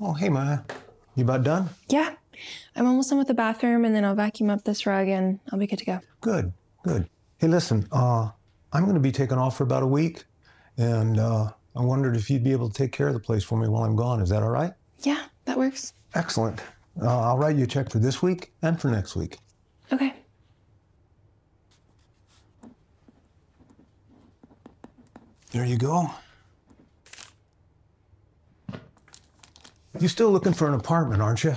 Oh, hey, Maya. You about done? Yeah. I'm almost done with the bathroom, and then I'll vacuum up this rug, and I'll be good to go. Good, good. Hey, listen, I'm going to be taking off for about a week, and I wondered if you'd be able to take care of the place for me while I'm gone. Is that all right? Yeah, that works. Excellent. I'll write you a check for this week and for next week. Okay. There you go. You're still looking for an apartment, aren't you?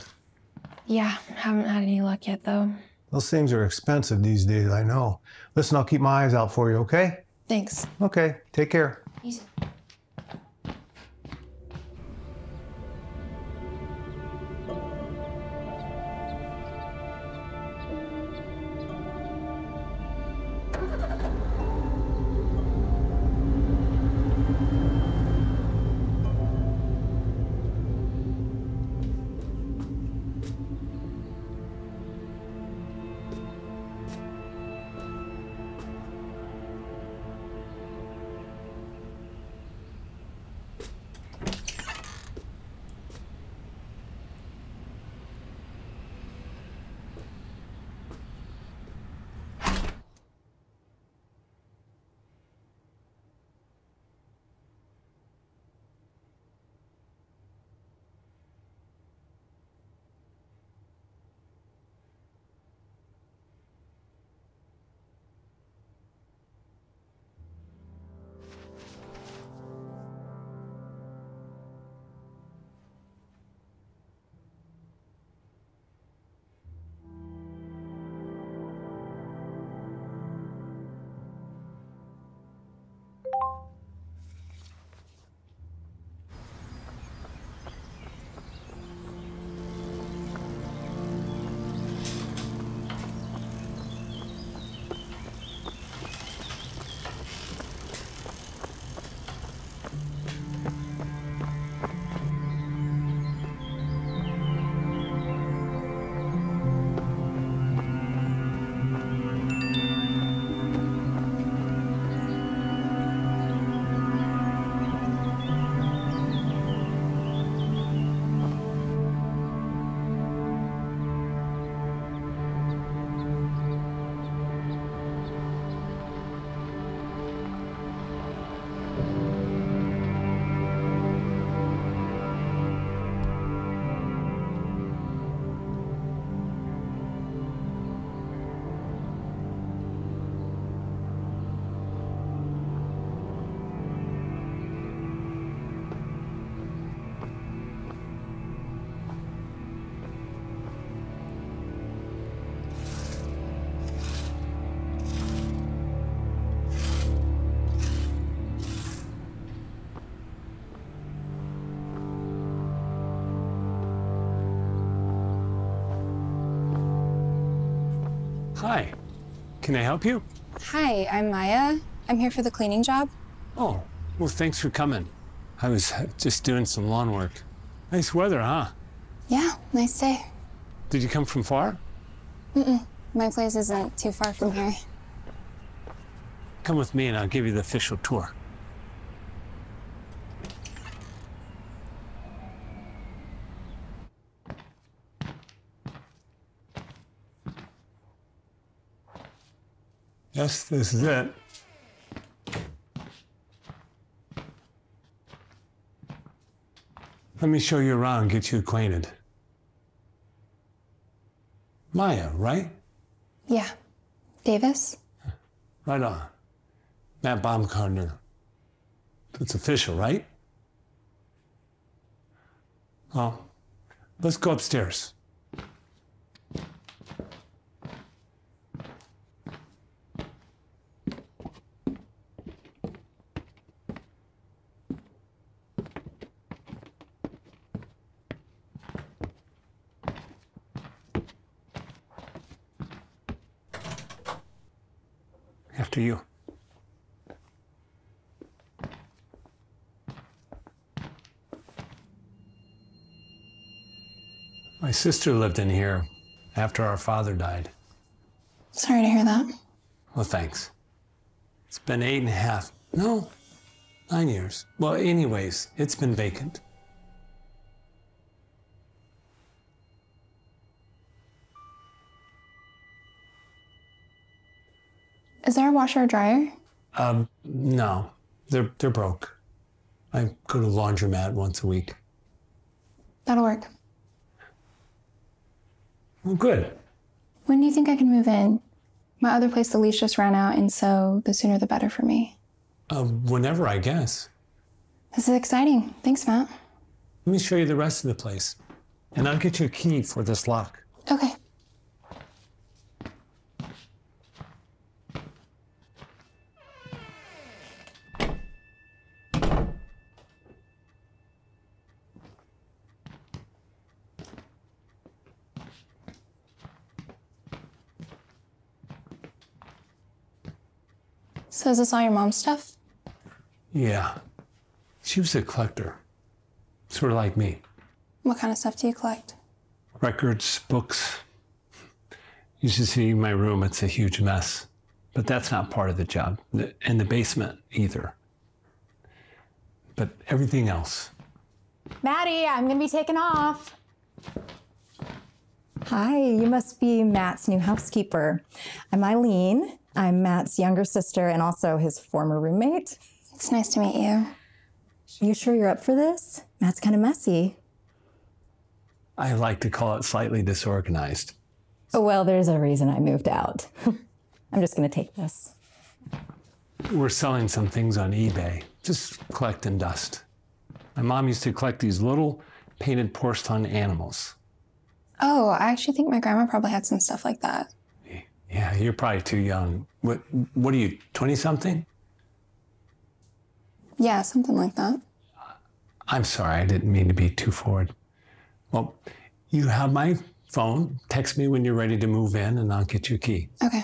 Yeah, haven't had any luck yet, though. Those things are expensive these days, I know. Listen, I'll keep my eyes out for you, okay? Thanks. Okay, take care. Easy. Hi, can I help you? Hi, I'm Maya. I'm here for the cleaning job. Oh, well, thanks for coming. I was just doing some lawn work. Nice weather, huh? Yeah, nice day. Did you come from far? Mm-mm. My place isn't too far from here. Come with me and I'll give you the official tour. Yes, this is it. Let me show you around, get you acquainted. Maya, right? Yeah. Davis? Right on. Matt Baumgartner. It's official, right? Oh, let's go upstairs. After you. My sister lived in here after our father died. Sorry to hear that. Well, thanks. It's been 8.5. No, 9 years. Well, anyways, it's been vacant. Is there a washer or dryer? No. They're broke. I go to the laundromat once a week. That'll work. Well, good. When do you think I can move in? My other place, the lease, just ran out, and so the sooner the better for me. Whenever, I guess. This is exciting. Thanks, Matt. Let me show you the rest of the place, and I'll get you a key for this lock. Okay. So is this all your mom's stuff? Yeah. She was a collector, sort of like me. What kind of stuff do you collect? Records, books. You should see my room, it's a huge mess. But that's not part of the job, and the basement either. But everything else. Maddie, I'm gonna be taking off. Hi, you must be Matt's new housekeeper. I'm Eileen. I'm Matt's younger sister and also his former roommate. It's nice to meet you. You sure you're up for this? Matt's kind of messy. I like to call it slightly disorganized. Oh, well, there's a reason I moved out. I'm just going to take this. We're selling some things on eBay, just collecting dust. My mom used to collect these little painted porcelain animals. Oh, I actually think my grandma probably had some stuff like that. Yeah, you're probably too young. What are you, 20-something? Yeah, something like that. I'm sorry, I didn't mean to be too forward. Well, you have my phone. Text me when you're ready to move in, and I'll get you a key. Okay.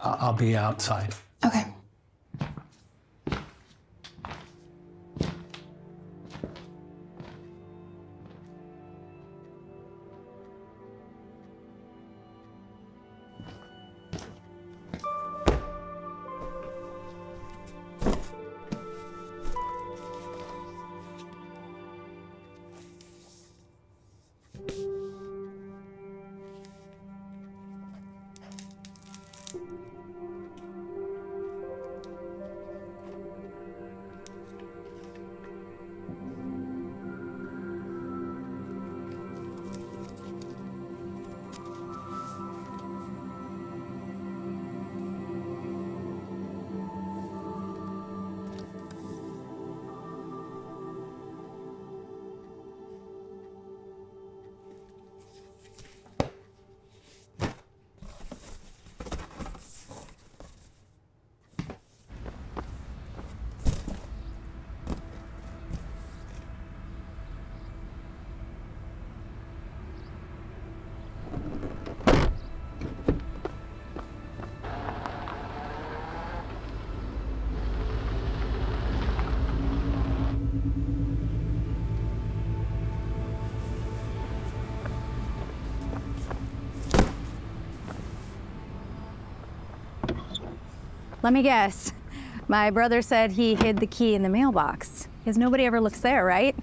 I'll be outside. Okay. Let me guess. My brother said he hid the key in the mailbox. Because nobody ever looks there, right?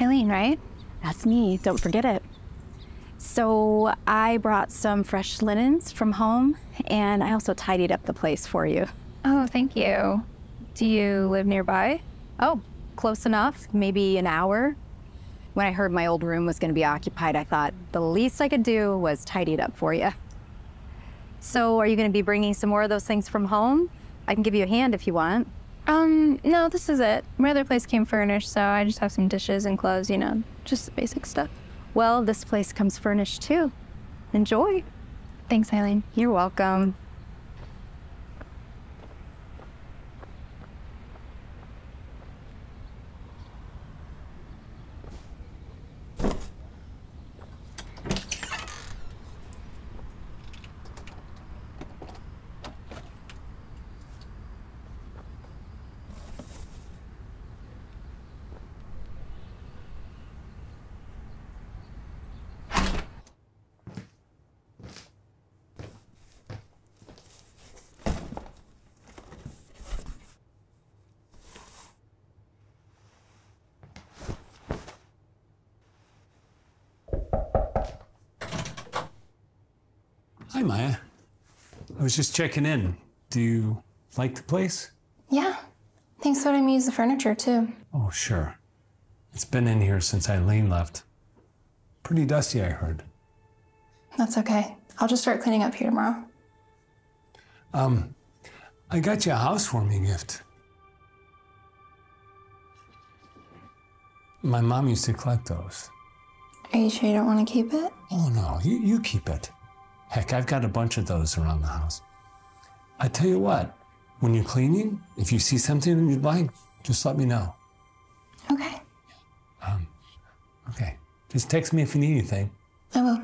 Eileen, right? That's me. Don't forget it. So I brought some fresh linens from home, and I also tidied up the place for you. Oh, thank you. Do you live nearby? Oh, close enough. Maybe an hour. When I heard my old room was going to be occupied, I thought the least I could do was tidy it up for you. So are you going to be bringing some more of those things from home? I can give you a hand if you want. No, this is it. My other place came furnished, so I just have some dishes and clothes, you know, just the basic stuff. Well, this place comes furnished too. Enjoy. Thanks, Eileen. You're welcome. Hi, Maya. I was just checking in. Do you like the place? Yeah. Thanks for letting me use the furniture, too. Oh, sure. It's been in here since Eileen left. Pretty dusty, I heard. That's okay. I'll just start cleaning up here tomorrow. I got you a housewarming gift. My mom used to collect those. Are you sure you don't want to keep it? Oh, no. You keep it. Heck, I've got a bunch of those around the house. I tell you what, when you're cleaning, if you see something you'd like, just let me know. Okay. Okay. Just text me if you need anything. I will.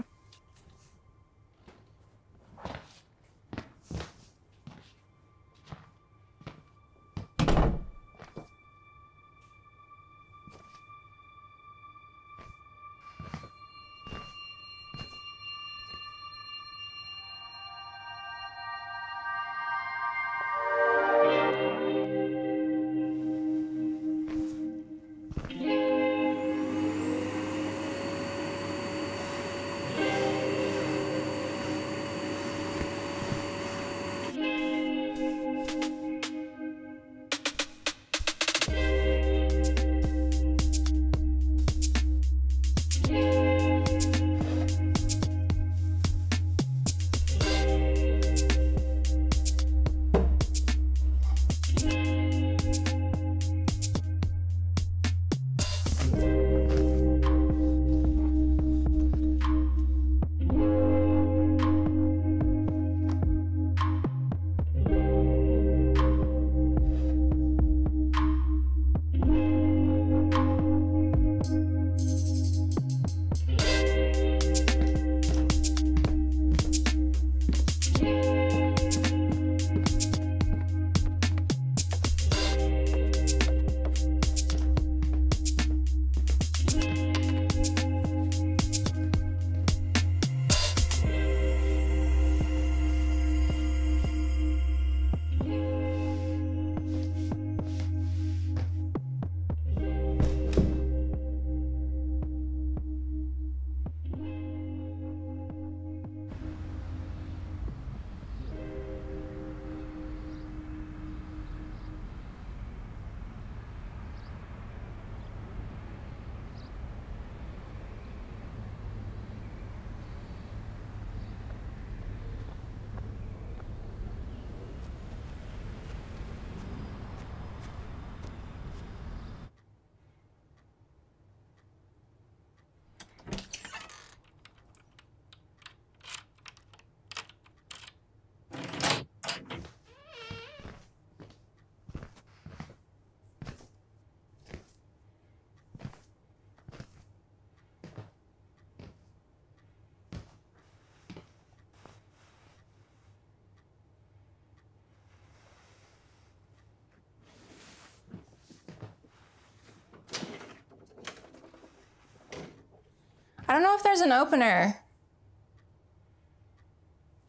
I don't know if there's an opener.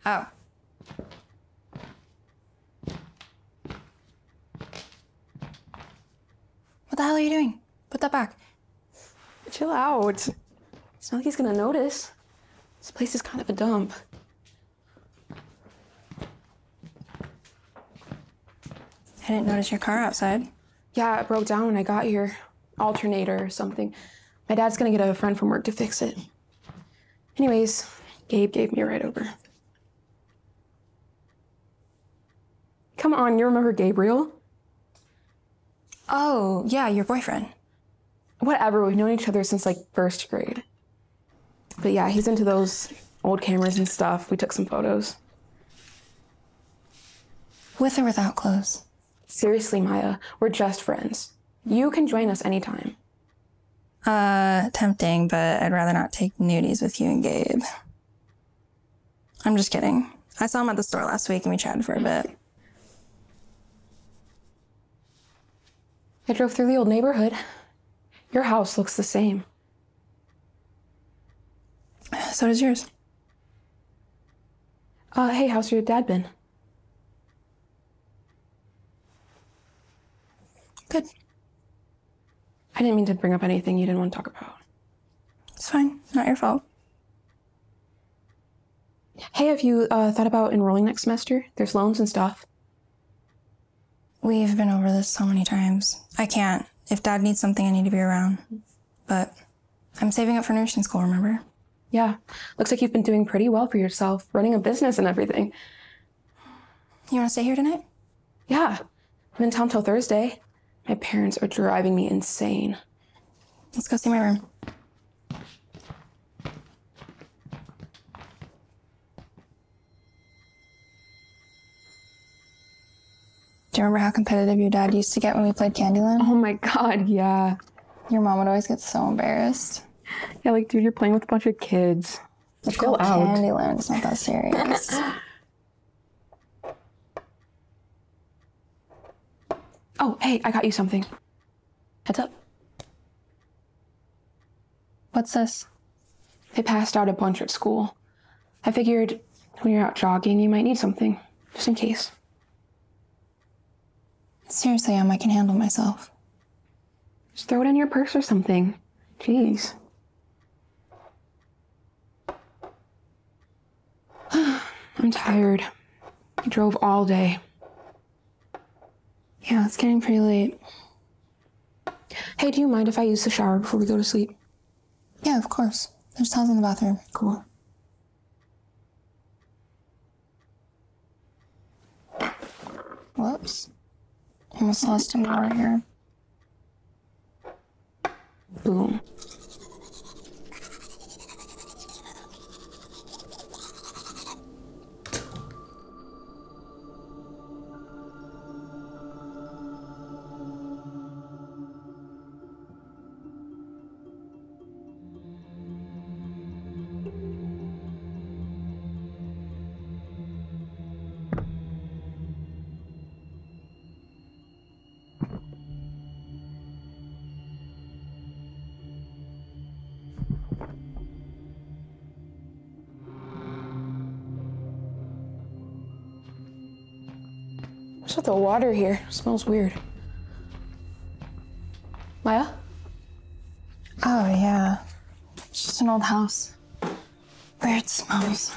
Oh. What the hell are you doing? Put that back. Chill out. It's not like he's gonna notice. This place is kind of a dump. I didn't notice your car outside. Yeah, it broke down when I got here. Alternator or something. My dad's gonna get a friend from work to fix it. Anyways, Gabe gave me a ride over. Come on, you remember Gabriel? Oh, yeah, your boyfriend. Whatever, we've known each other since like first grade. But yeah, he's into those old cameras and stuff. We took some photos. With or without clothes? Seriously, Maya, we're just friends. You can join us anytime. Tempting, but I'd rather not take nudies with you and Gabe. I'm just kidding. I saw him at the store last week and we chatted for a bit. I drove through the old neighborhood. Your house looks the same. So does yours. Hey, how's your dad been? Good. I didn't mean to bring up anything you didn't want to talk about. It's fine. Not your fault. Hey, have you thought about enrolling next semester? There's loans and stuff. We've been over this so many times. I can't. If Dad needs something, I need to be around. But I'm saving up for nursing school, remember? Yeah. Looks like you've been doing pretty well for yourself, running a business and everything. You want to stay here tonight? Yeah. I'm in town till Thursday. My parents are driving me insane. Let's go see my room. Do you remember how competitive your dad used to get when we played Candyland? Oh my God, yeah. Your mom would always get so embarrassed. Yeah, like, dude, you're playing with a bunch of kids. Let's go out. Candyland, it's not that serious. Oh, hey, I got you something. Heads up. What's this? They passed out a bunch at school. I figured when you're out jogging, you might need something, just in case. Seriously, Em, I can handle myself. Just throw it in your purse or something. Jeez. I'm tired. I drove all day. Yeah, it's getting pretty late. Hey, do you mind if I use the shower before we go to sleep? Yeah, of course. There's towels in the bathroom. Cool. Whoops. Almost lost an hour here. Boom. The water here smells weird. Maya? Oh, yeah. It's just an old house. Weird smells.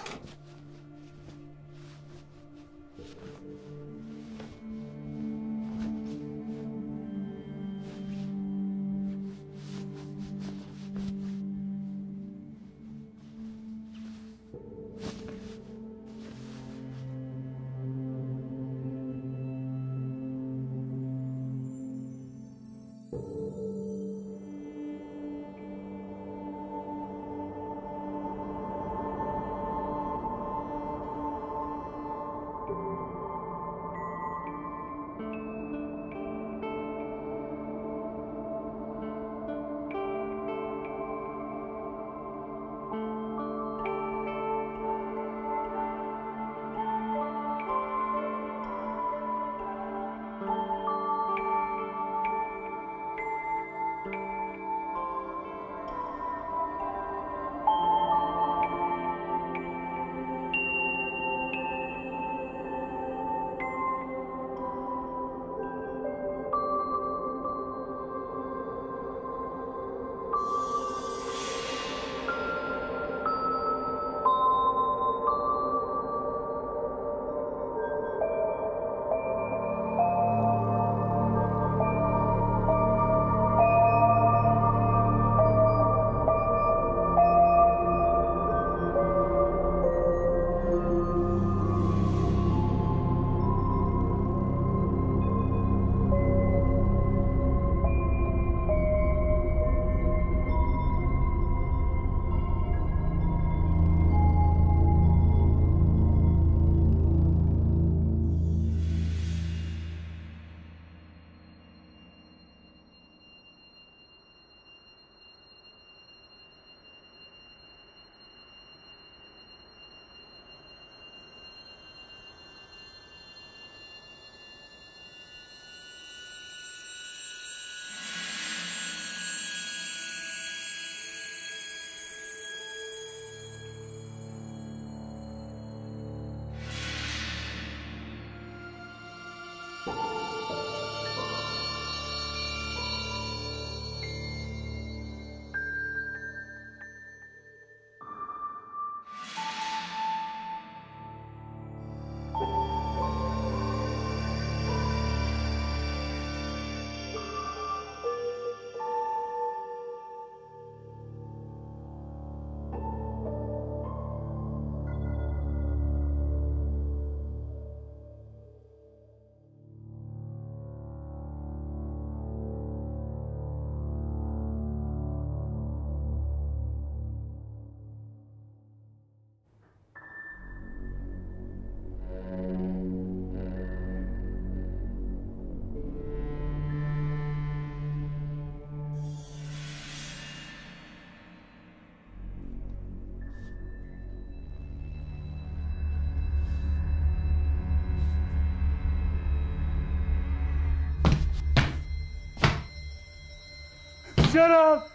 Shut up!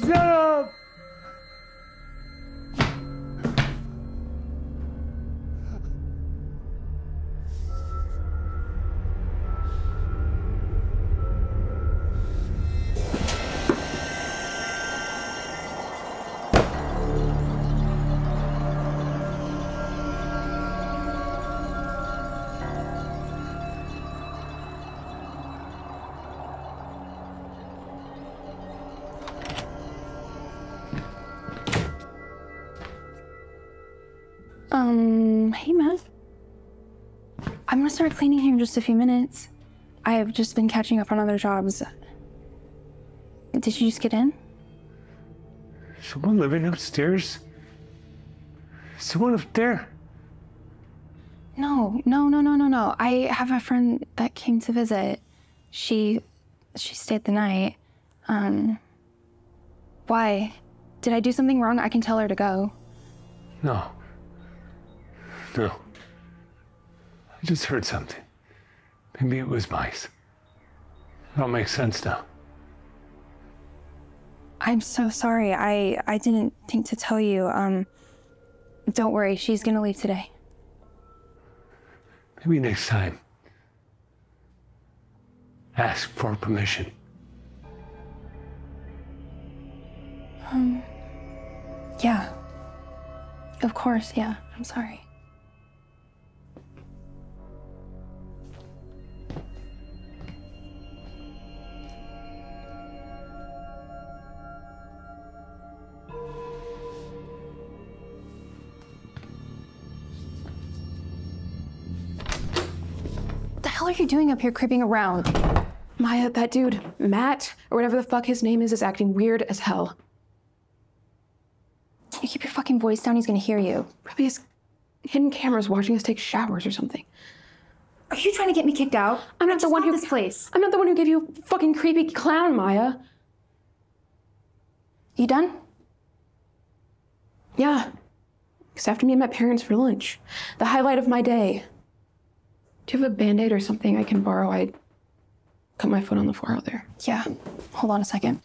Shut up! Hey, Matt. I'm gonna start cleaning here in just a few minutes. I have just been catching up on other jobs. Did you just get in? Someone living upstairs? Someone up there? No. I have a friend that came to visit. She stayed the night. Why? Did I do something wrong? I can tell her to go. No. No, I just heard something. Maybe it was mice. It all makes sense now. I'm so sorry. I didn't think to tell you. Don't worry, she's gonna leave today. Maybe next time. Ask for permission. Yeah. Of course, yeah. I'm sorry. What are you doing up here creeping around? Maya, that dude, Matt, or whatever the fuck his name is acting weird as hell. You keep your fucking voice down, he's gonna hear you. Probably has hidden cameras watching us take showers or something. Are you trying to get me kicked out? I'm not the one who- this place. I'm not the one who gave you a fucking creepy clown, Maya. You done? Yeah. Because after me and my parents for lunch. The highlight of my day. Do you have a Band-Aid or something I can borrow? I cut my foot on the floor out there. Yeah, hold on a second.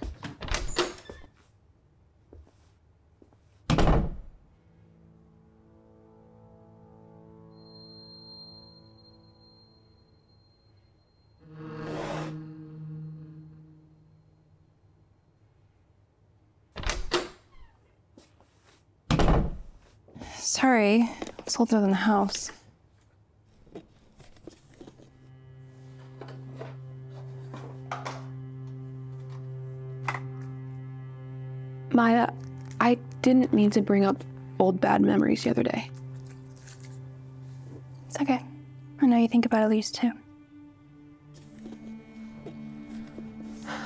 Sorry, it's older than the house. Maya, I didn't mean to bring up old bad memories the other day. It's okay. I know you think about Elise too.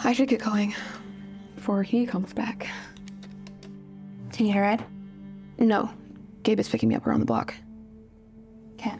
I should get going before he comes back. Do you need a ride? No. Gabe is picking me up around the block. Okay.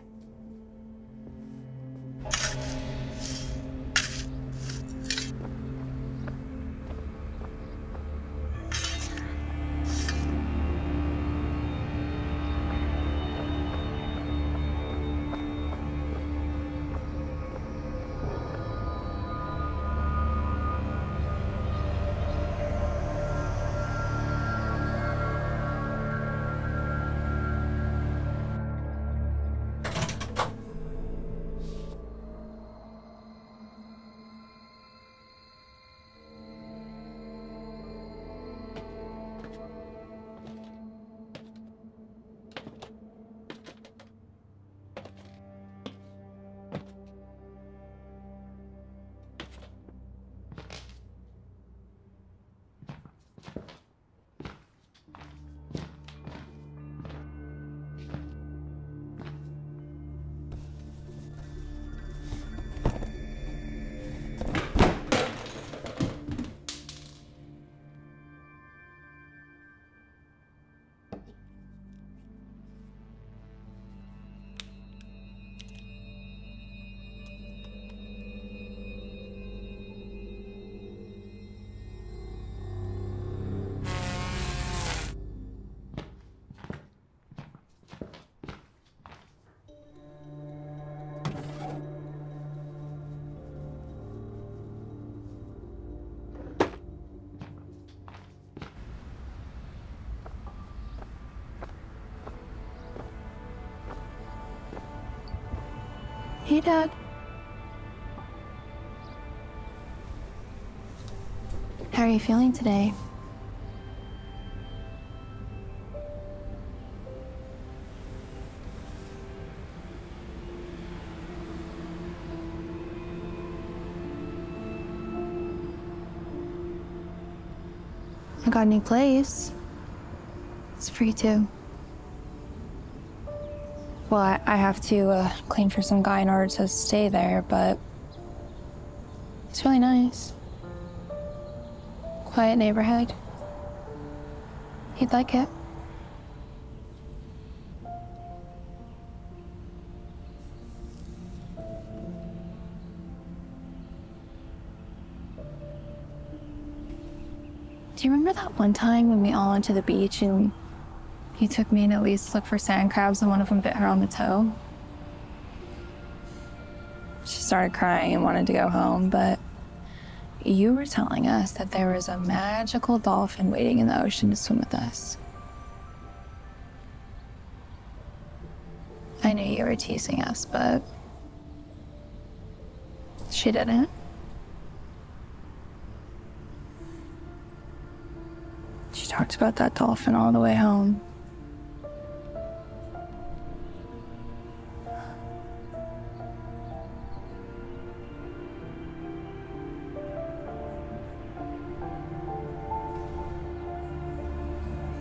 Hey, Dad. How are you feeling today? I got a new place. It's free too. Well, I have to clean for some guy in order to stay there, but it's really nice. Quiet neighborhood. He'd like it. Do you remember that one time when we all went to the beach and you took me and Elise to look for sand crabs and one of them bit her on the toe? She started crying and wanted to go home, but you were telling us that there was a magical dolphin waiting in the ocean to swim with us. I knew you were teasing us, but she didn't. Talked about that dolphin all the way home.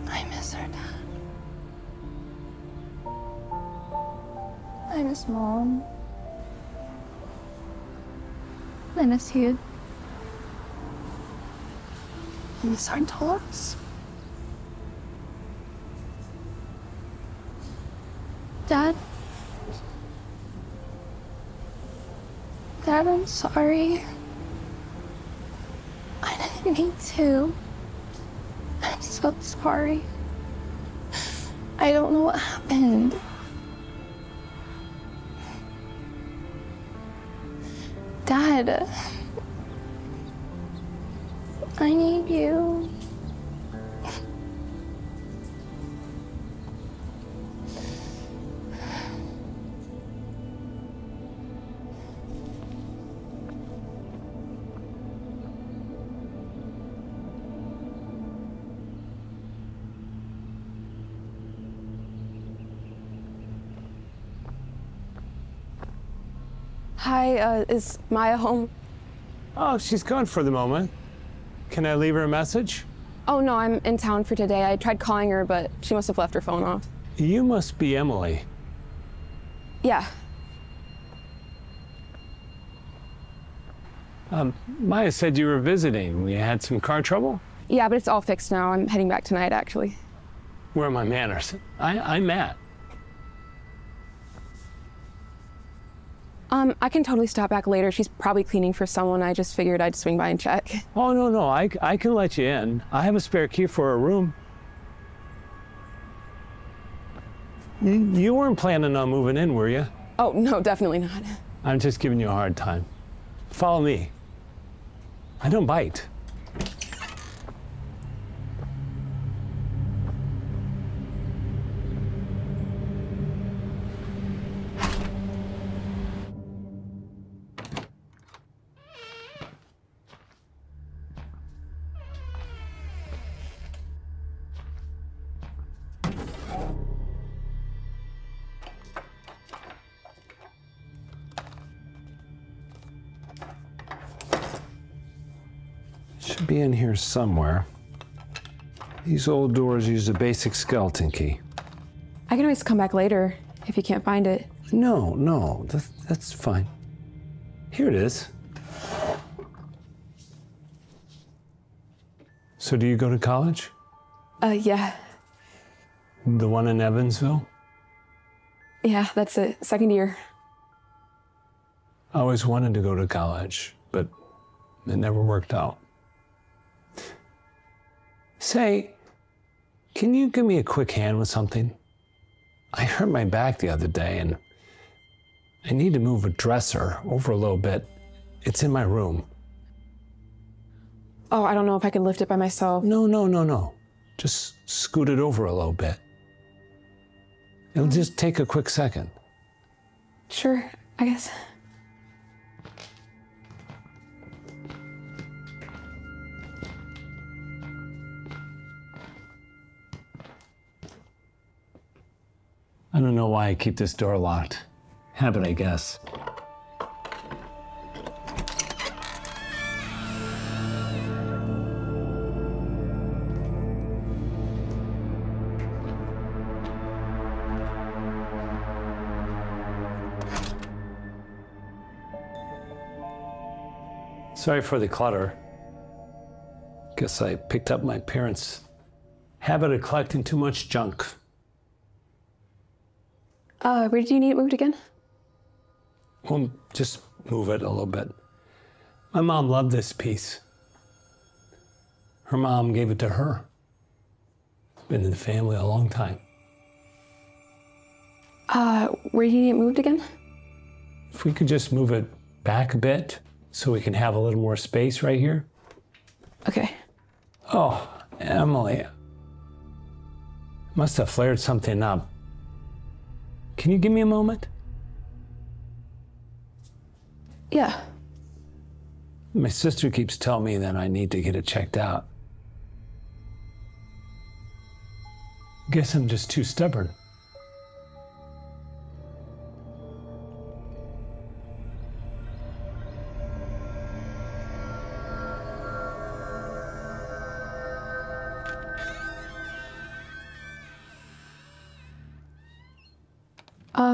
I miss her, Dad. I miss Mom. I miss you. I miss our dogs. Dad, I'm sorry. I didn't mean to. I'm so sorry. I don't know what happened. Dad, I need you. Hi, is Maya home? Oh, she's gone for the moment. Can I leave her a message? Oh, no, I'm in town for today. I tried calling her, but she must have left her phone off. You must be Emily. Yeah. Maya said you were visiting. We had some car trouble? Yeah, but it's all fixed now. I'm heading back tonight, actually. Where are my manners? I'm Matt. I can totally stop back later. She's probably cleaning for someone. I just figured I'd swing by and check. Oh, no, I can let you in. I have a spare key for her room. You weren't planning on moving in, were you? Oh, no, definitely not. I'm just giving you a hard time. Follow me. I don't bite. Should be in here somewhere. These old doors use a basic skeleton key. I can always come back later if you can't find it. No, that's fine. Here it is. So do you go to college? Yeah. The one in Evansville? Yeah, that's it, second year. I always wanted to go to college, but it never worked out. Say, can you give me a quick hand with something? I hurt my back the other day and I need to move a dresser over a little bit. It's in my room. Oh, I don't know if I can lift it by myself. No. Just scoot it over a little bit. It'll just take a quick second. Sure, I guess. I don't know why I keep this door locked. Habit, I guess. Sorry for the clutter. Guess I picked up my parents' habit of collecting too much junk. Where do you need it moved again? Well, just move it a little bit. My mom loved this piece. Her mom gave it to her. It's been in the family a long time. Where do you need it moved again? If we could just move it back a bit. So we can have a little more space right here. Okay. Oh, Emily. Must have flared something up. Can you give me a moment? Yeah. My sister keeps telling me that I need to get it checked out. Guess I'm just too stubborn.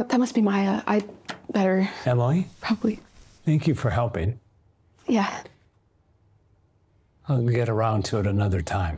That must be Maya. I better... Emily? Probably. Thank you for helping. Yeah. I'll get around to it another time.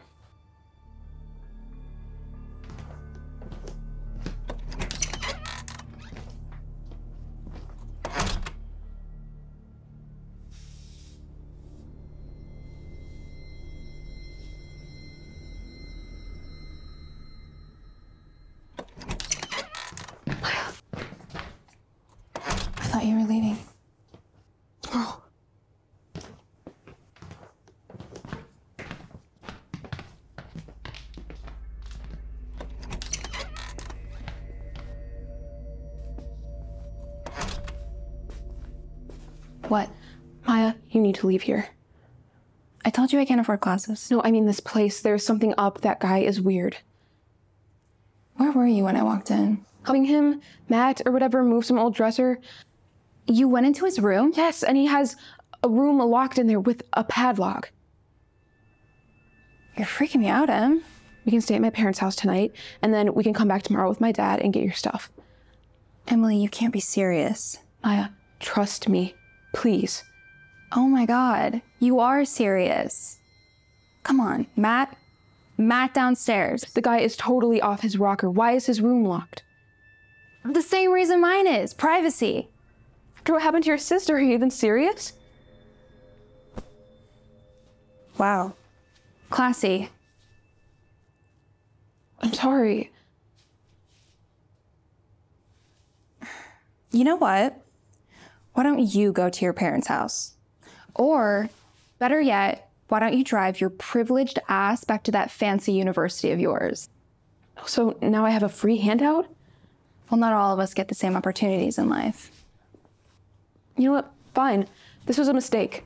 What? Maya, you need to leave here. I told you I can't afford classes. No, I mean this place. There's something up. That guy is weird. Where were you when I walked in? Helping him, Matt, or whatever, move some old dresser. You went into his room? Yes, and he has a room locked in there with a padlock. You're freaking me out, Em. We can stay at my parents' house tonight, and then we can come back tomorrow with my dad and get your stuff. Emily, you can't be serious. Maya, trust me. Please. Oh my God, you are serious. Come on, Matt. Matt downstairs. The guy is totally off his rocker. Why is his room locked? The same reason mine is, privacy. After what happened to your sister, are you even serious? Wow, classy. I'm sorry. You know what? Why don't you go to your parents' house? Or, better yet, why don't you drive your privileged ass back to that fancy university of yours? So now I have a free handout? Well, not all of us get the same opportunities in life. You know what? Fine. This was a mistake.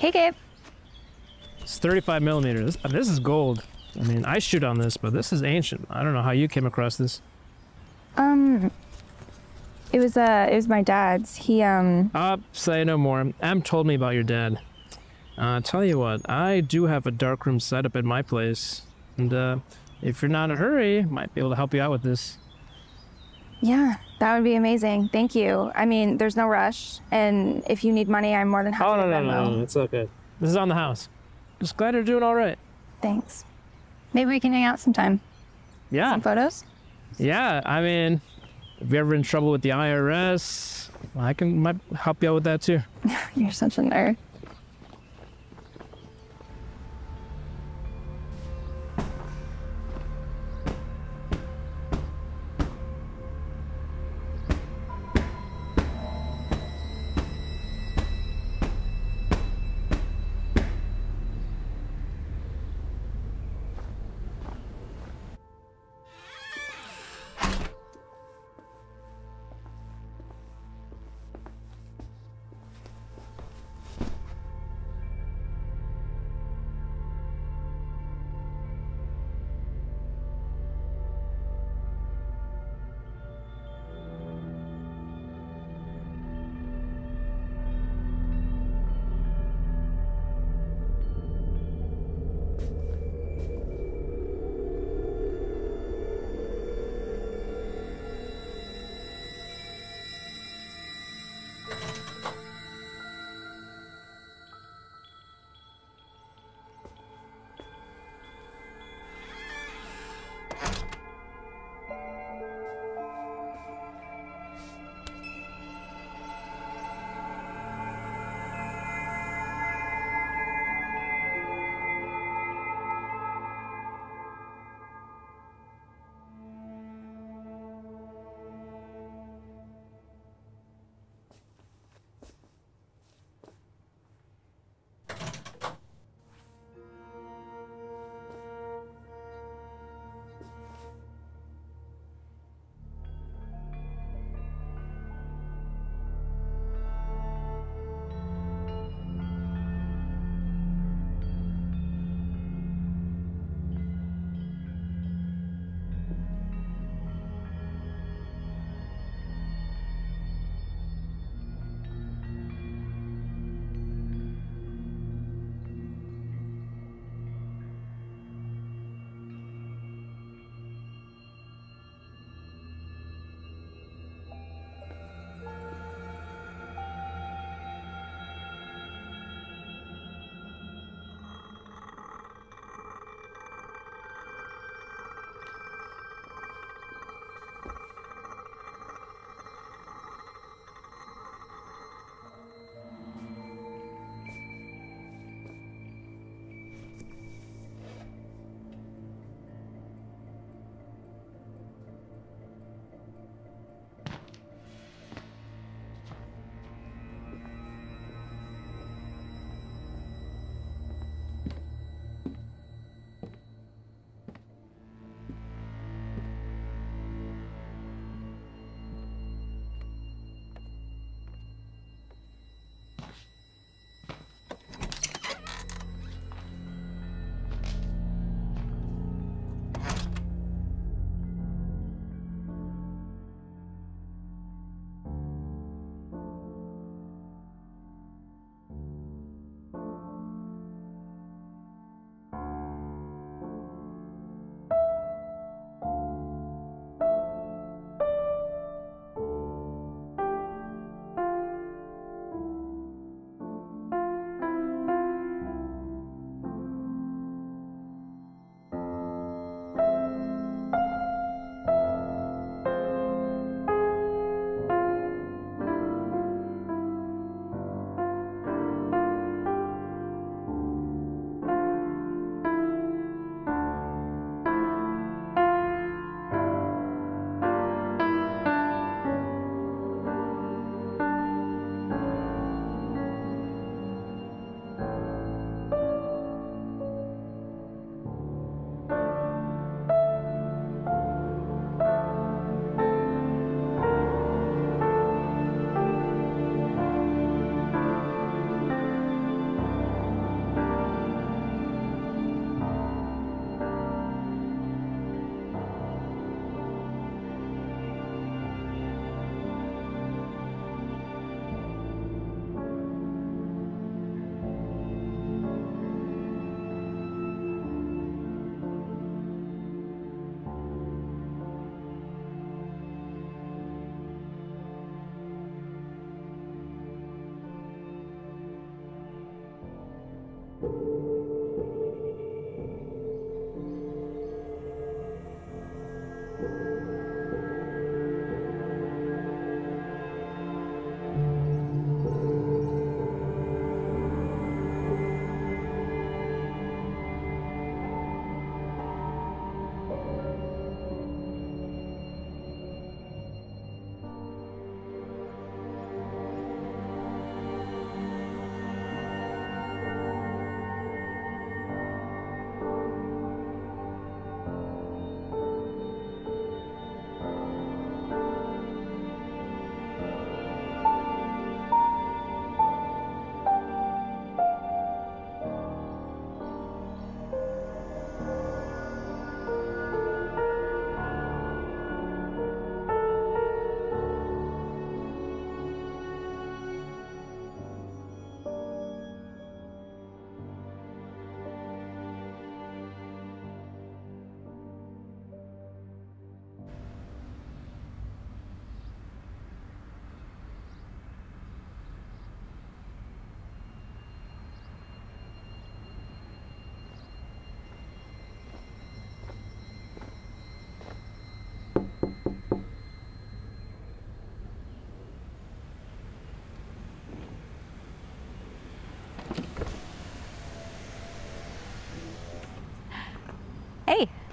Hey, Gabe. It's 35 millimeter. This is gold. I mean, I shoot on this, but this is ancient. I don't know how you came across this. It was my dad's. He say no more. Em told me about your dad. Tell you what, I do have a darkroom set up at my place, and if you're not in a hurry, might be able to help you out with this. Yeah, that would be amazing. Thank you. I mean, there's no rush, and if you need money, I'm more than happy to Venmo. No, it's okay. This is on the house. Just glad you're doing all right. Thanks. Maybe we can hang out sometime. Yeah. Some photos? Yeah, I mean, if you're ever in trouble with the IRS, I might help you out with that too. You're such a nerd.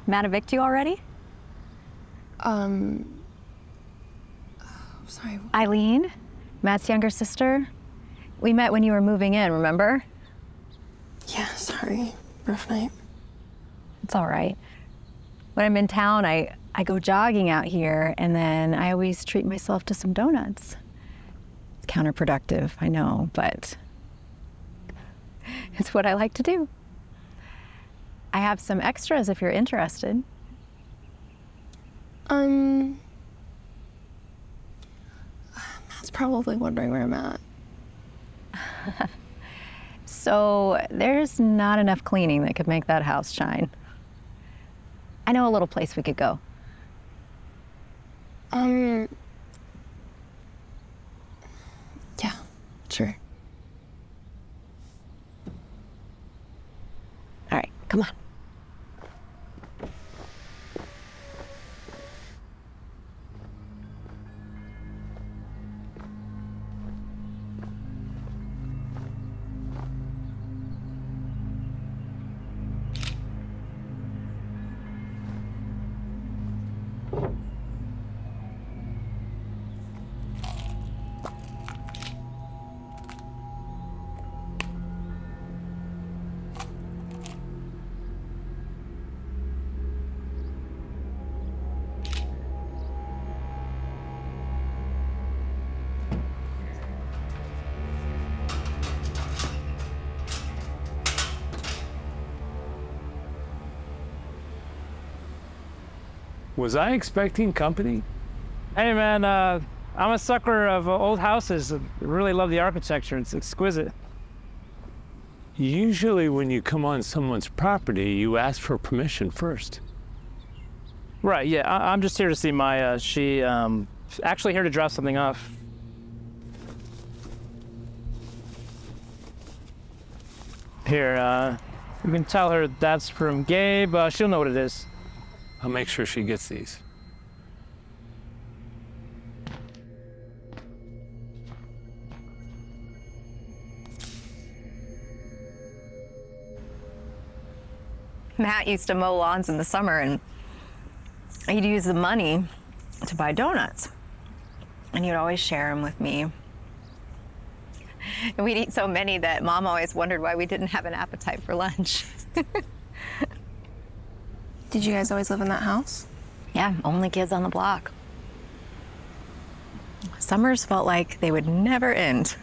Matt evict you already? Sorry. Eileen, Matt's younger sister. We met when you were moving in, remember? Yeah, sorry. Rough night. It's all right. When I'm in town, I go jogging out here, and then I always treat myself to some donuts. It's counterproductive, I know, but it's what I like to do. I have some extras if you're interested. Matt's probably wondering where I'm at. So there's not enough cleaning that could make that house shine. I know a little place we could go. Yeah, sure. All right, come on. Was I expecting company? Hey man, I'm a sucker of old houses. I really love the architecture, it's exquisite. Usually when you come on someone's property, you ask for permission first. Right, yeah, I'm just here to see Maya. She's actually here to drop something off. Here, you can tell her that's from Gabe. She'll know what it is. I'll make sure she gets these. Matt used to mow lawns in the summer, and he'd use the money to buy donuts. And he'd always share them with me. And we'd eat so many that Mom always wondered why we didn't have an appetite for lunch. Did you guys always live in that house? Yeah, only kids on the block. Summers felt like they would never end.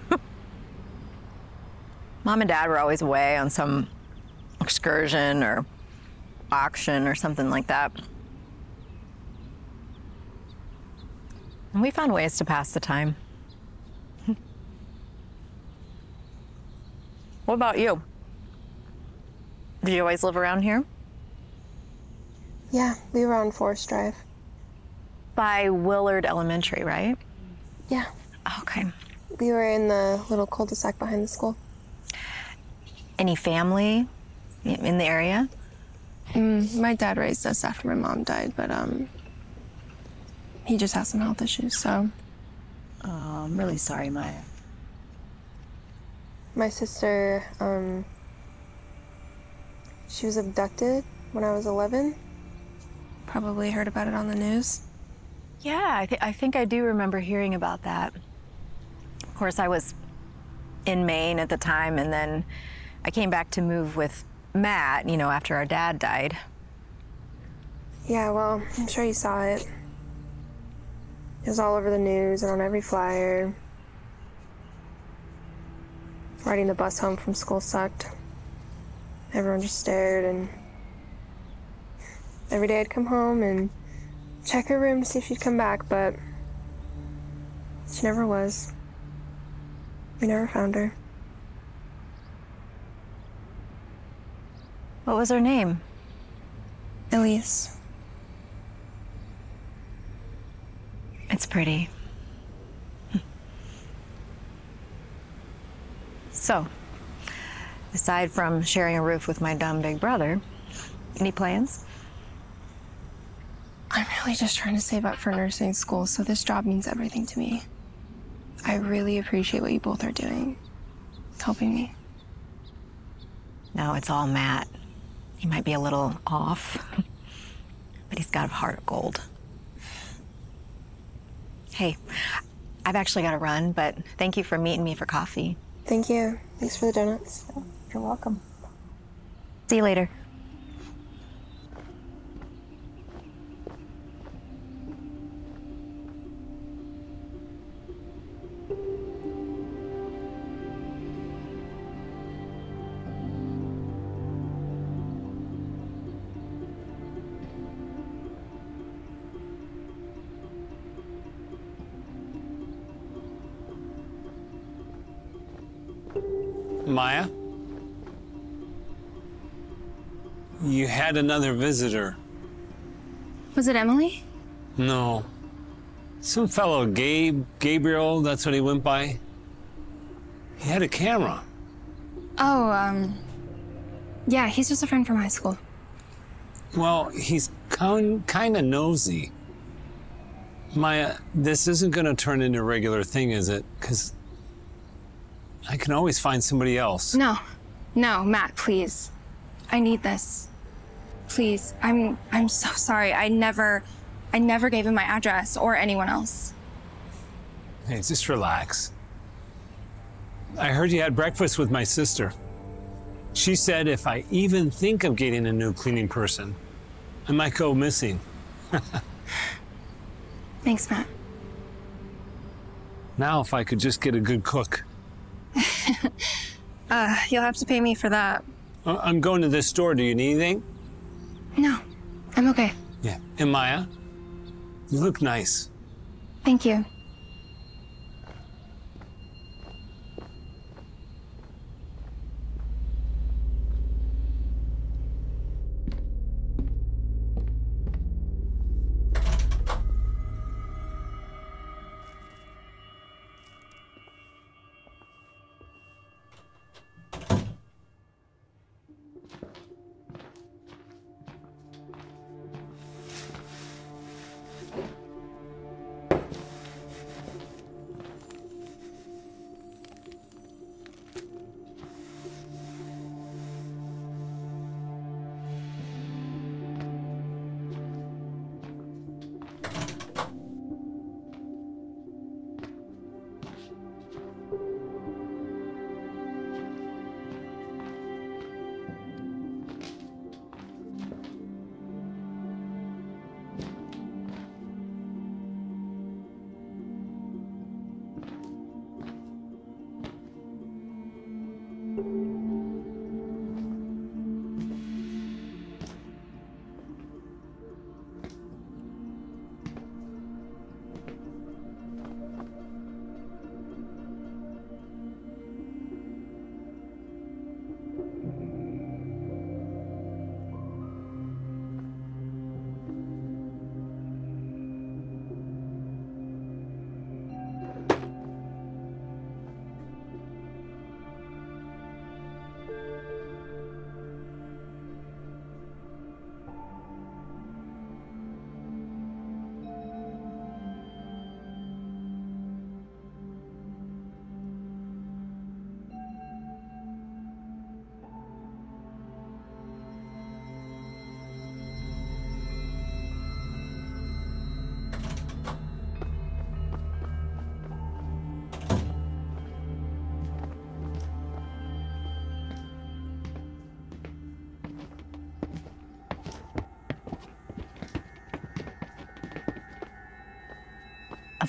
Mom and Dad were always away on some excursion or auction or something like that. And we found ways to pass the time. What about you? Did you always live around here? Yeah, we were on Forest Drive. By Willard Elementary, right? Yeah. Okay. We were in the little cul-de-sac behind the school. Any family in the area? My dad raised us after my mom died, but he just has some health issues, so. Oh, I'm really sorry, Maya. My sister, she was abducted when I was 11. Probably heard about it on the news. Yeah, I think I do remember hearing about that. Of course, I was in Maine at the time, and then I came back to move with Matt, you know, after our dad died. Yeah, well, I'm sure you saw it. It was all over the news and on every flyer. Riding the bus home from school sucked. Everyone just stared, and every day I'd come home and check her room to see if she'd come back, but she never was. We never found her. What was her name? Elise. It's pretty. So, aside from sharing a roof with my dumb big brother, any plans? I'm really just trying to save up for nursing school, so this job means everything to me. I really appreciate what you both are doing. It's helping me. No, it's all Matt. He might be a little off, but he's got a heart of gold. Hey, I've actually got to run, but thank you for meeting me for coffee. Thank you. Thanks for the donuts. Oh, you're welcome. See you later. Maya? You had another visitor. Was it Emily? No. Some fellow, Gabe, Gabriel, that's what he went by. He had a camera. Oh, yeah, he's just a friend from high school. Well, he's kind of nosy. Maya, this isn't going to turn into a regular thing, is it? Because I can always find somebody else. No. No, Matt, please. I need this. Please. I'm so sorry. I never gave him my address or anyone else. Hey, just relax. I heard you had breakfast with my sister. She said if I even think of getting a new cleaning person, I might go missing. Thanks, Matt. Now if I could just get a good cook. You'll have to pay me for that. I'm going to this store. Do you need anything? No, I'm okay. Yeah. And Maya, you look nice. Thank you.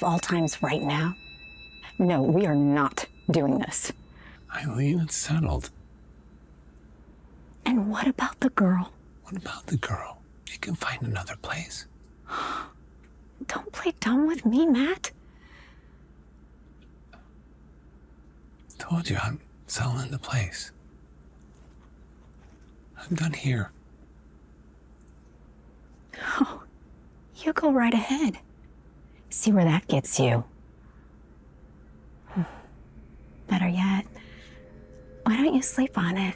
of all times right now? No, we are not doing this. Eileen, it's settled. And what about the girl? What about the girl? She can find another place. Don't play dumb with me, Matt. Told you, I'm selling the place. I'm done here. Oh, you go right ahead. See where that gets you. Better yet, why don't you sleep on it?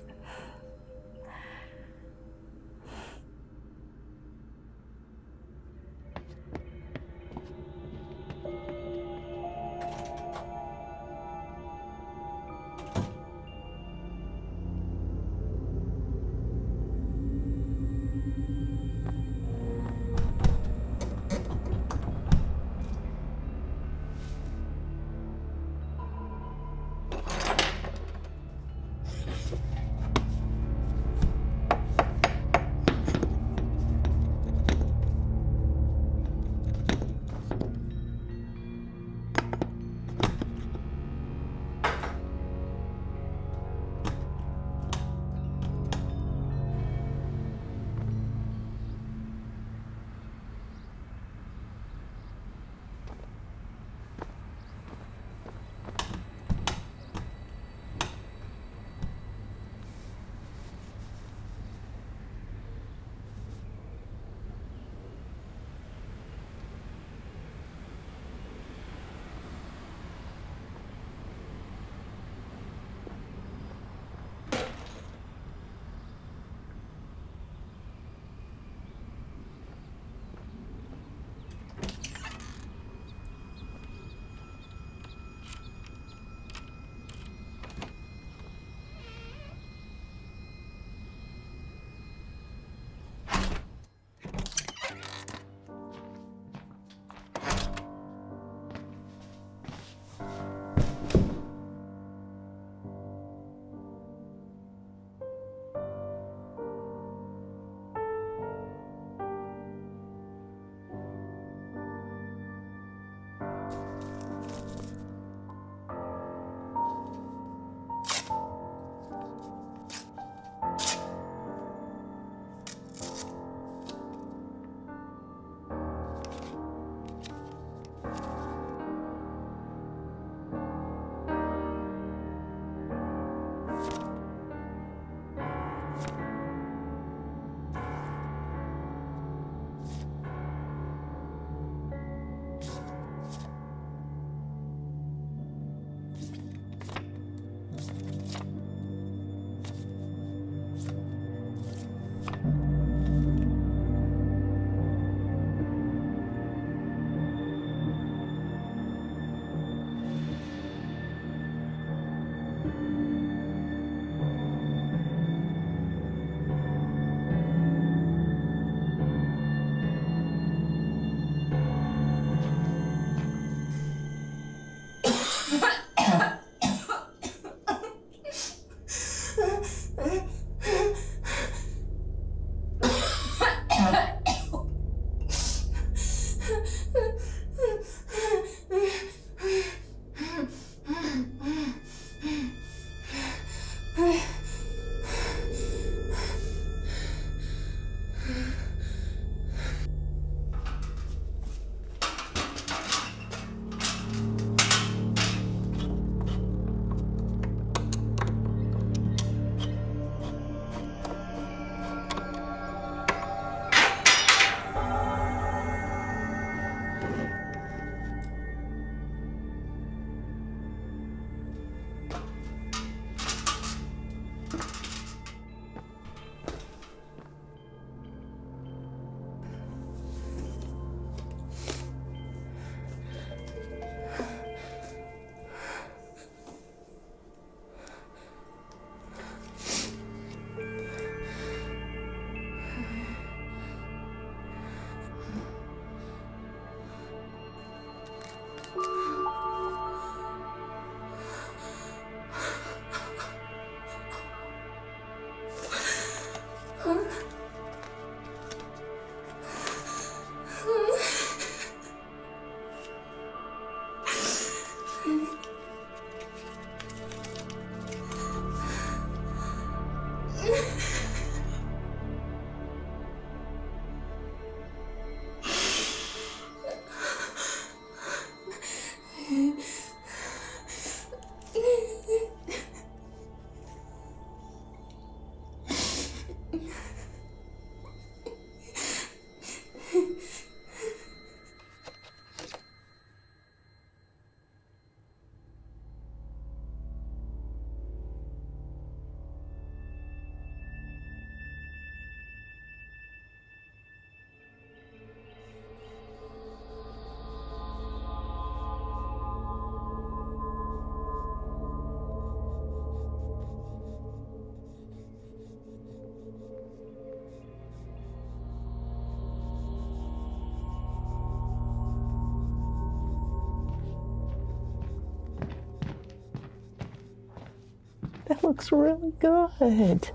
That looks really good.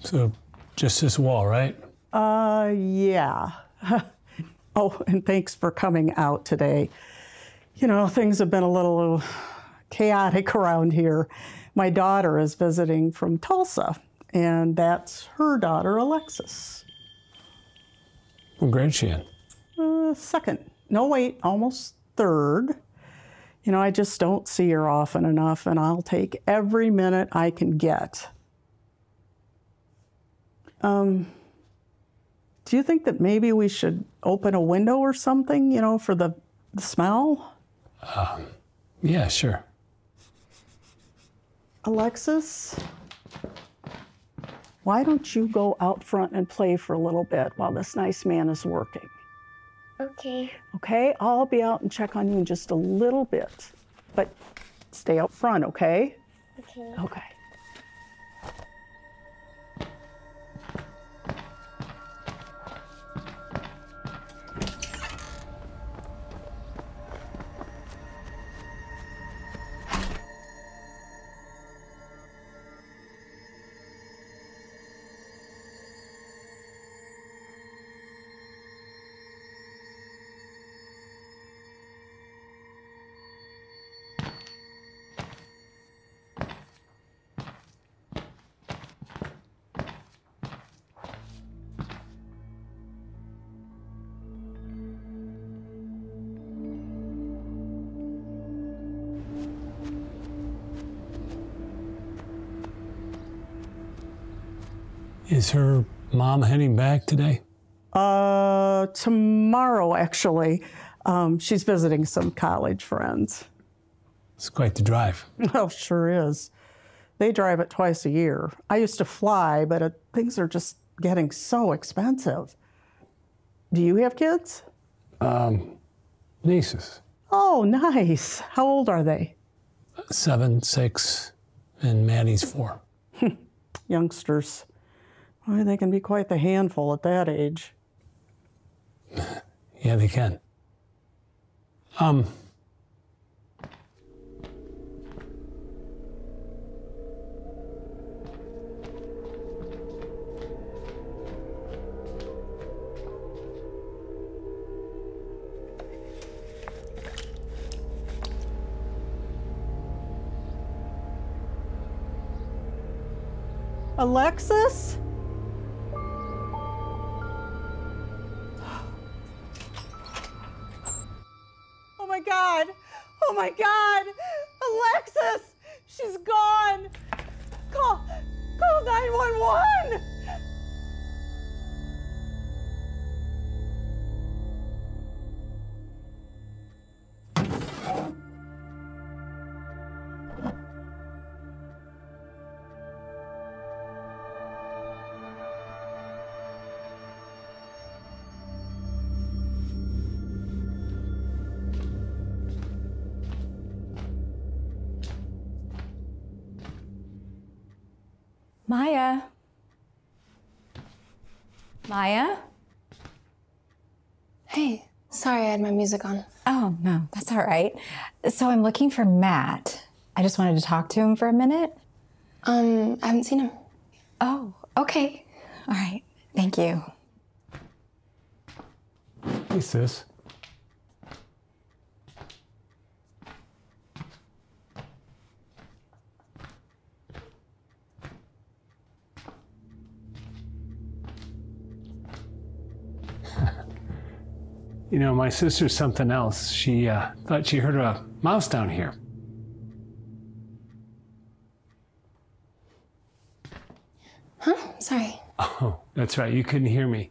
So just this wall, right? Yeah. Oh, and thanks for coming out today. You know, things have been a little chaotic around here. My daughter is visiting from Tulsa, and that's her daughter, Alexis. What grade is she in? Second. No, wait, almost third. You know, I just don't see her often enough, and I'll take every minute I can get. Do you think that maybe we should open a window or something, you know, for the smell? Yeah, sure. Alexis, why don't you go out front and play for a little bit while this nice man is working? Okay. Okay, I'll be out and check on you in just a little bit, but stay out front, okay? Okay. Okay. Is her mom heading back today? Tomorrow, actually. She's visiting some college friends. It's quite the drive. Oh, sure is. They drive it twice a year. I used to fly, but things are just getting so expensive. Do you have kids? Nieces. Oh, nice. How old are they? 7, 6, and Maddie's 4. Youngsters. Well, they can be quite the handful at that age. Yeah, they can. Alexis? Oh my God, Alexis, she's gone. Call 911. Maya. Maya? Hey, sorry, I had my music on. Oh, no, that's all right. So I'm looking for Matt. I just wanted to talk to him for a minute. I haven't seen him. Oh, okay. All right, thank you. Hey, sis. You know, my sister's something else. She thought she heard a mouse down here. Huh? Sorry. Oh, that's right. You couldn't hear me.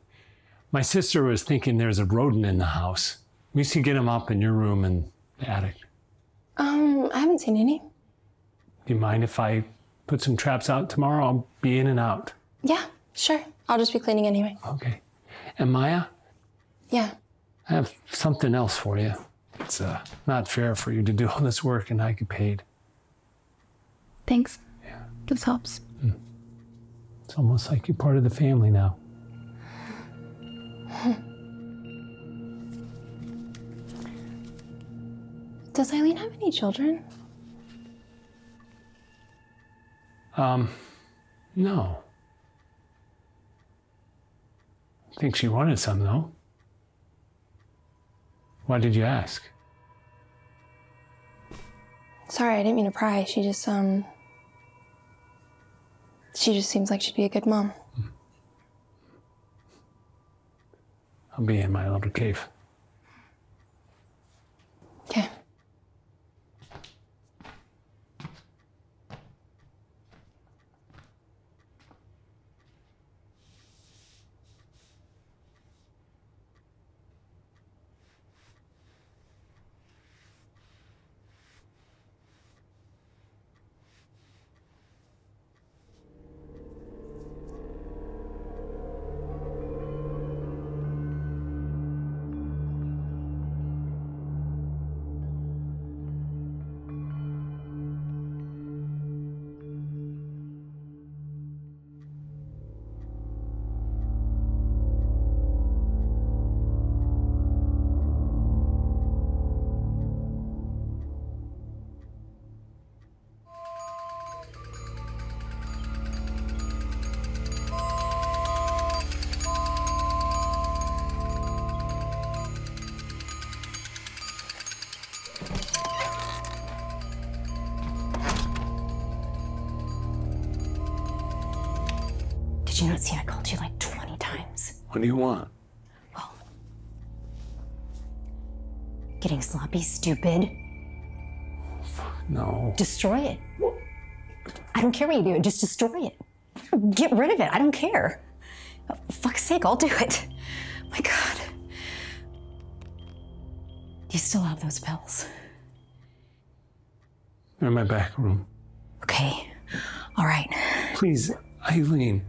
My sister was thinking there's a rodent in the house. We should get him up in your room in the attic. I haven't seen any. Do you mind if I put some traps out tomorrow? I'll be in and out. Yeah, sure. I'll just be cleaning anyway. Okay. And Maya? Yeah. I have something else for you. It's not fair for you to do all this work and not get paid. Thanks. Yeah. This helps. Mm. It's almost like you're part of the family now. Does Eileen have any children? No. I think she wanted some, though. Why did you ask? Sorry, I didn't mean to pry. She just seems like she'd be a good mom. I'll be in my little cave. Okay. Did you not see I called you like 20 times? What do you want? Well, getting sloppy, stupid. No. Destroy it. What? I don't care what you do, just destroy it. Get rid of it, I don't care. Oh, for fuck's sake, I'll do it. My God. Do you still have those pills? They're in my back room. Okay, all right. Please, Eileen.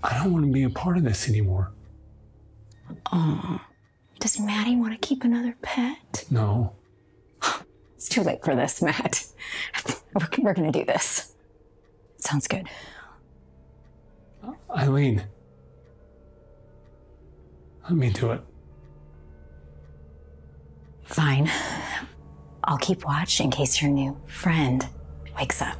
I don't want to be a part of this anymore. Oh, does Maddie want to keep another pet? No. It's too late for this, Matt. We're going to do this. Sounds good. Eileen, let me do it. Fine. I'll keep watch in case your new friend wakes up.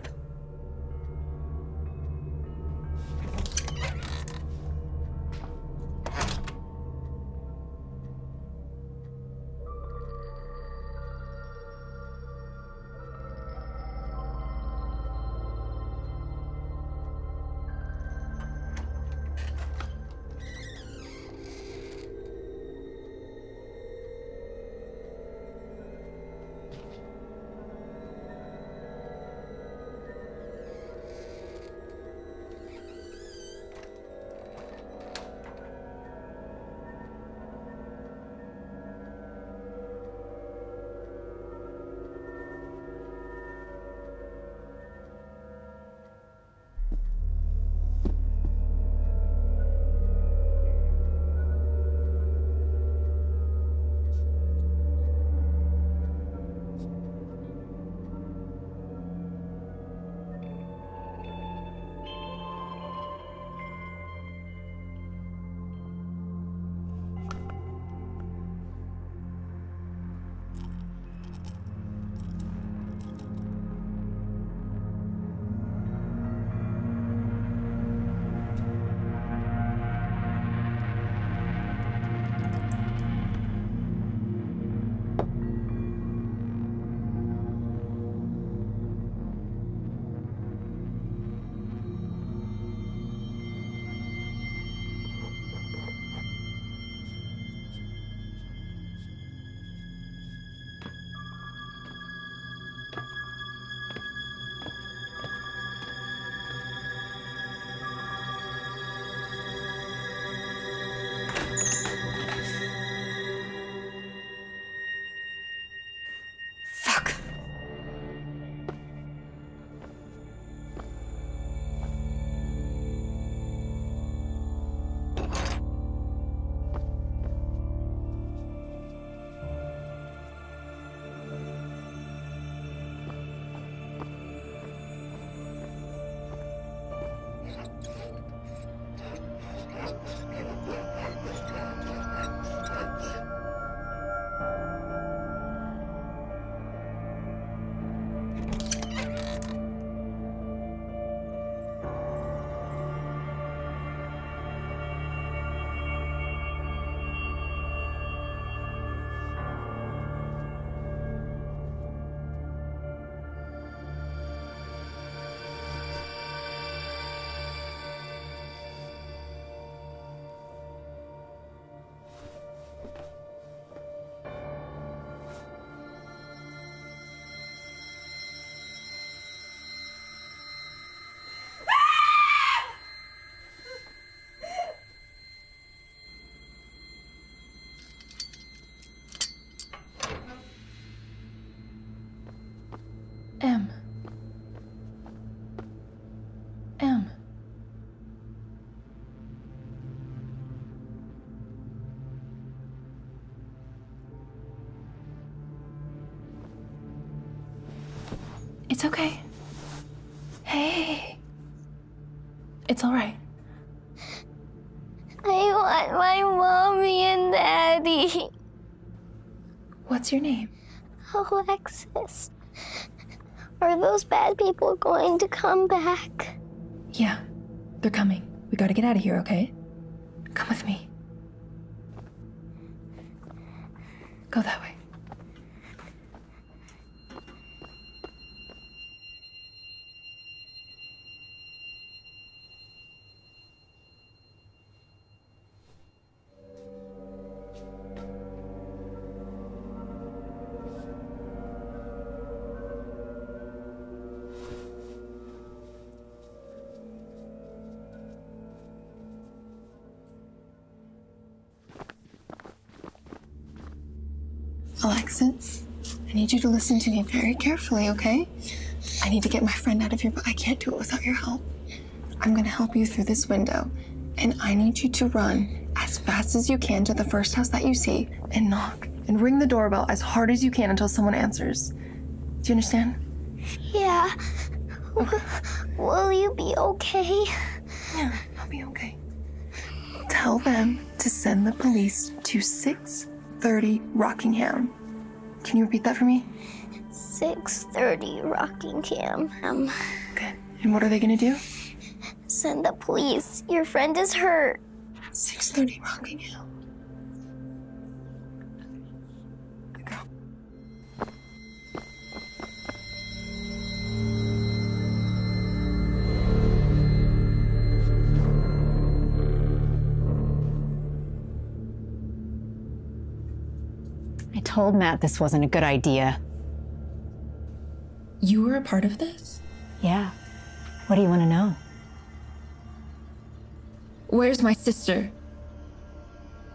It's okay. Hey. It's all right. I want my mommy and daddy. What's your name? Alexis. Are those bad people going to come back? Yeah, they're coming. We gotta get out of here, okay? Come with me. Go that way. Alexis, I need you to listen to me very carefully, okay? I need to get my friend out of here, but I can't do it without your help. I'm gonna help you through this window, and I need you to run as fast as you can to the first house that you see, and knock, and ring the doorbell as hard as you can until someone answers. Do you understand? Yeah. Okay. Will you be okay? Yeah, I'll be okay. Tell them to send the police to 630 Rockingham. Can you repeat that for me? 630 Rockingham. Good. And what are they gonna do? Send the police. Your friend is hurt. 630 Rockingham. Good girl. I told Matt this wasn't a good idea. You were a part of this? Yeah. What do you want to know? Where's my sister?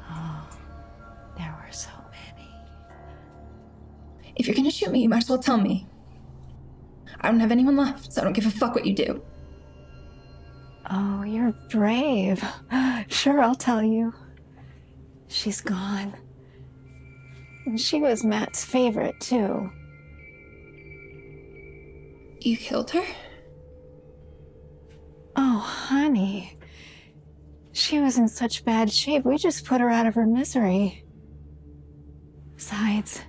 Oh, there were so many. If you're gonna shoot me, you might as well tell me. I don't have anyone left, so I don't give a fuck what you do. Oh, you're brave. Sure, I'll tell you. She's gone. And she was Matt's favorite, too. You killed her? Oh, honey. She was in such bad shape, we just put her out of her misery. Besides,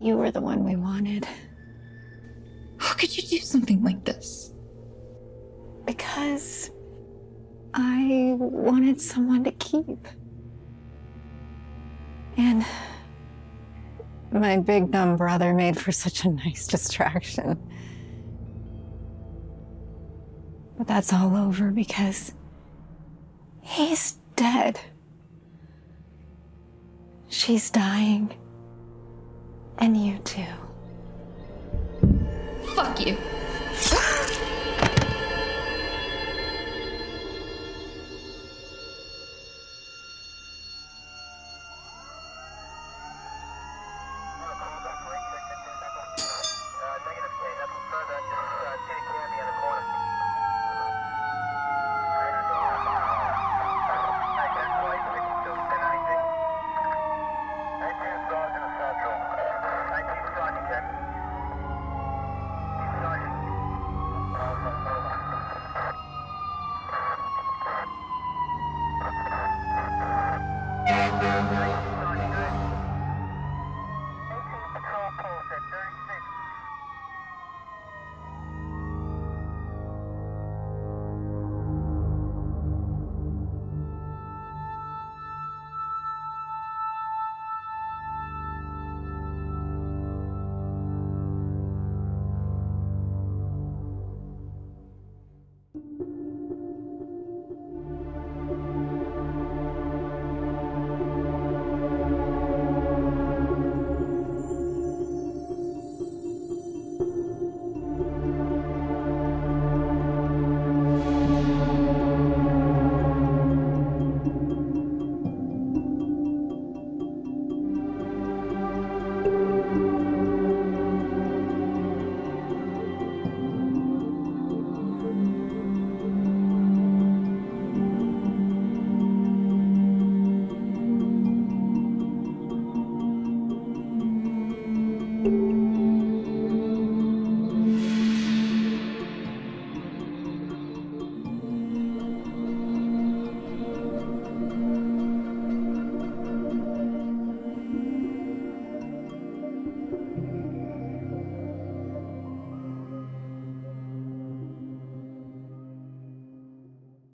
you were the one we wanted. How could you do something like this? Because I wanted someone to keep. And my big dumb brother made for such a nice distraction. But that's all over because he's dead. She's dying. And you too. Fuck you.